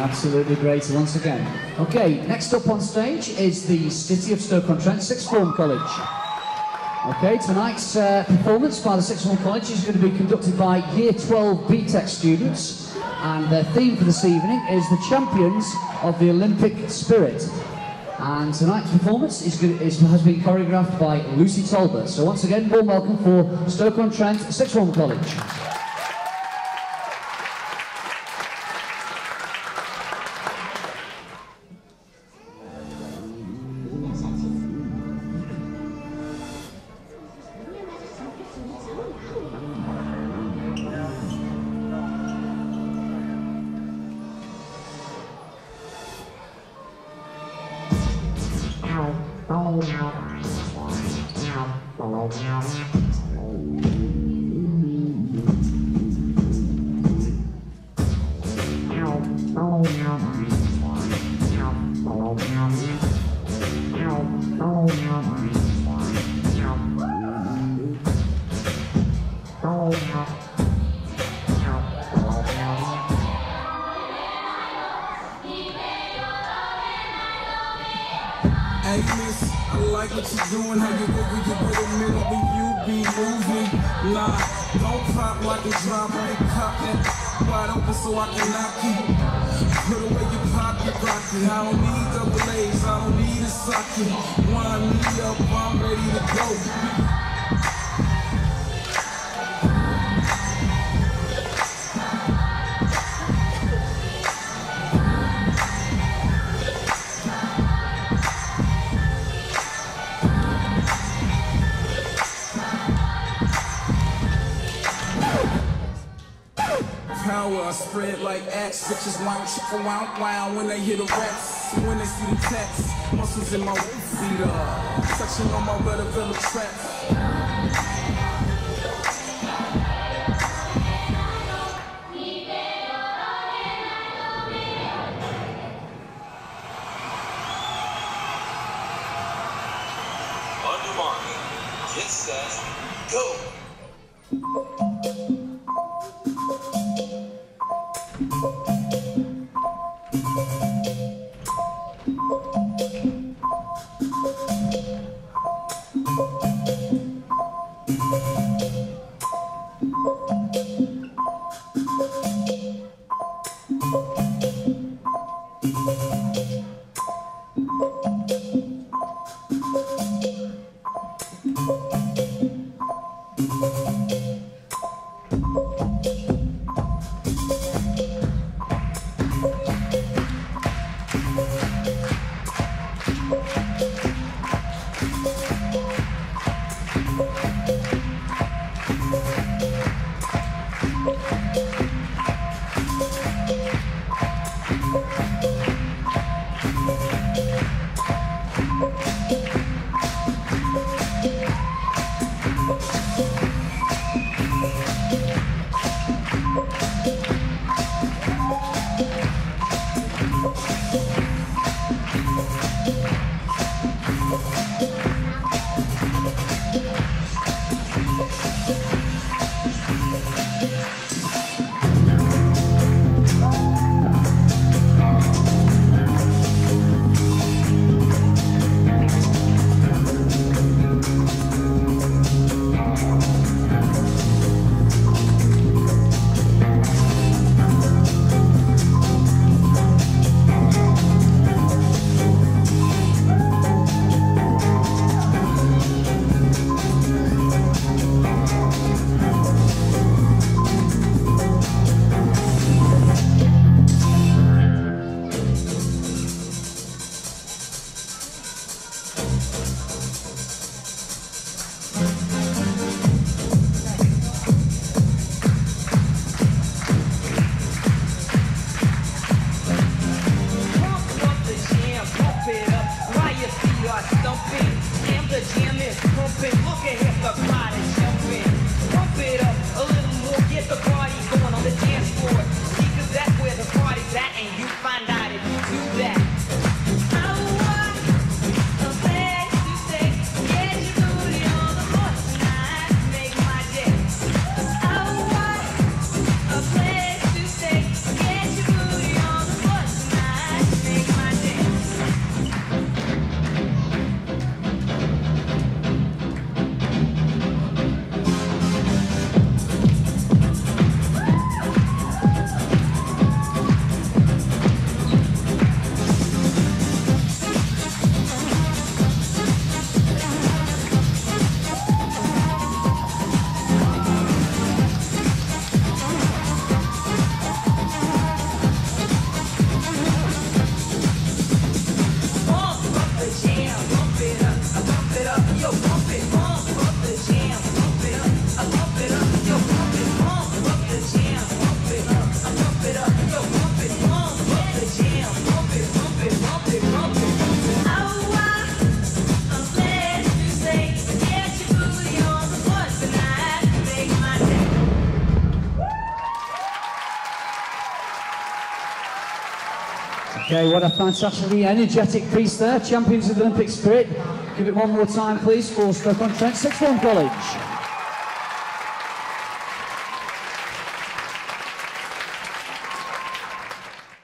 Absolutely great once again. Okay, next up on stage is the City of Stoke-on-Trent Sixth Form College. Okay, tonight's performance by the Sixth Form College is going to be conducted by Year 12 BTEC students, and their theme for this evening is the Champions of the Olympic Spirit. And tonight's performance has been choreographed by Lucy Tolbert. So once again, warm welcome for Stoke-on-Trent Sixth Form College. Hey miss, I like what you're doing, how you look when you put a minute when you be moving. Nah, don't pop like a drop, I ain't pop that wide open so I can knock you. Put away your pocket rocket, I don't need double A's, I don't need a socket. Wind me up, I'm ready to go. I spread like axe, bitches lounge for wow when they hear the raps, when they see the text, muscles in my waist beat up, touching on my brother feel the traps. Okay, what a fantastically energetic piece there. Champions of the Olympic spirit. Give it one more time, please, for Stoke-on-Trent Sixth Form College.